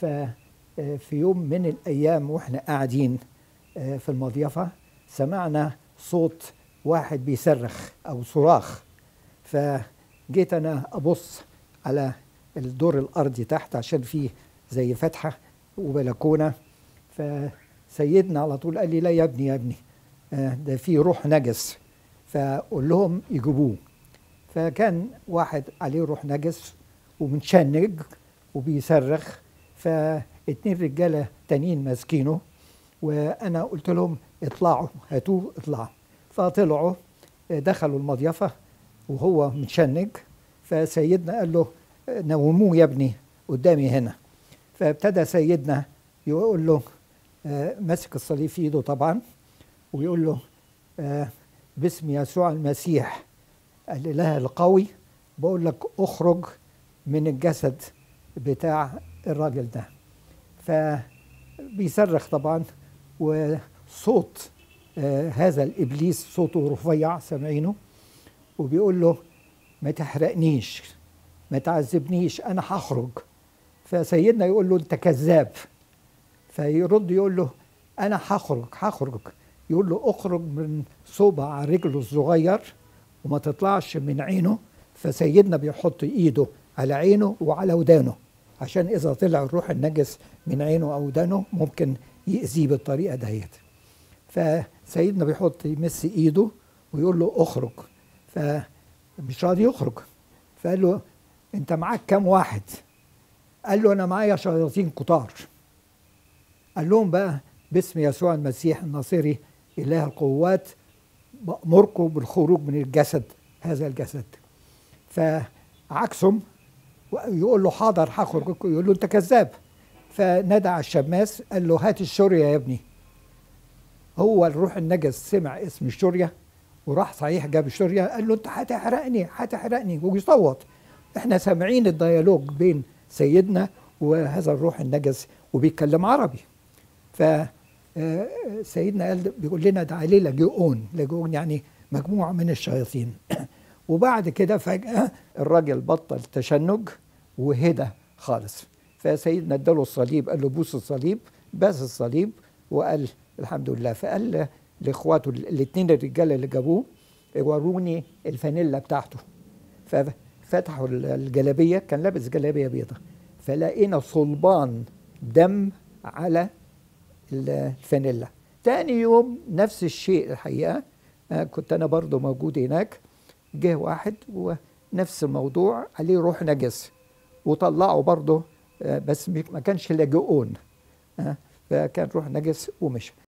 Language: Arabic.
ففي يوم من الأيام وإحنا قاعدين في المضيفة سمعنا صوت واحد بيصرخ أو صراخ، فجيت أنا أبص على الدور الأرضي تحت عشان فيه زي فتحة وبلكونة، فسيدنا على طول قال لي لا يا ابني يا ابني ده فيه روح نجس، فقول لهم يجيبوه. فكان واحد عليه روح نجس ومتشنج وبيصرخ، فاتنين رجالة تانيين ماسكينه، وأنا قلت لهم اطلعوا هاتوه اطلعوا. فطلعوا دخلوا المضيفة وهو متشنج، فسيدنا قال له نوموه يا ابني قدامي هنا. فابتدى سيدنا يقول له ماسك الصليب في ايده طبعا، ويقول له باسم يسوع المسيح الإله القوي بقول لك اخرج من الجسد بتاع الراجل ده. فبيصرخ طبعا، وصوت هذا الإبليس صوته رفيع سامعينه، وبيقول له ما تحرقنيش ما تعذبنيش أنا هخرج. فسيدنا يقول له أنت كذاب، فيرد يقول له أنا هخرج. يقول له اخرج من صبع رجله الصغير وما تطلعش من عينه، فسيدنا بيحط إيده على عينه وعلى ودانه عشان إذا طلع الروح النجس من عينه أو ودانه ممكن يأذيه بالطريقة دهيت. فسيدنا بيحط يمس إيده ويقول له اخرج، فمش راضي يخرج. فقال له أنت معاك كام واحد؟ قال له أنا معايا شياطين كتار. قال لهم بقى باسم يسوع المسيح الناصري إله القوات بأمركم بالخروج من الجسد هذا الجسد. فعكسهم ويقول له حاضر هخرج، يقول له أنت كذاب. فنادى على الشماس قال له هات الشورية يا ابني. هو الروح النجس سمع اسم الشورية وراح صحيح جاب الشورية، قال له أنت هتحرقني ويصوت. احنا سامعين الديالوج بين سيدنا وهذا الروح النجس وبيتكلم عربي. فسيدنا قال بيقول لنا ده عليه لاجئون يعني مجموعة من الشياطين. وبعد كده فجأة الراجل بطل تشنج وهدى خالص. فسيدنا اداله الصليب قال له بوس الصليب، بس الصليب وقال الحمد لله. فقال لاخواته الاثنين الرجاله اللي جابوه وروني الفانيلا بتاعته. ففتحوا الجلابيه، كان لابس جلابيه بيضه، فلقينا صلبان دم على الفانيلا. تاني يوم نفس الشيء الحقيقه، كنت انا برضو موجود هناك، جه واحد ونفس الموضوع عليه روح نجس وطلعه برضو، بس ما كانش لاجئون، فكان روح نجس ومشى.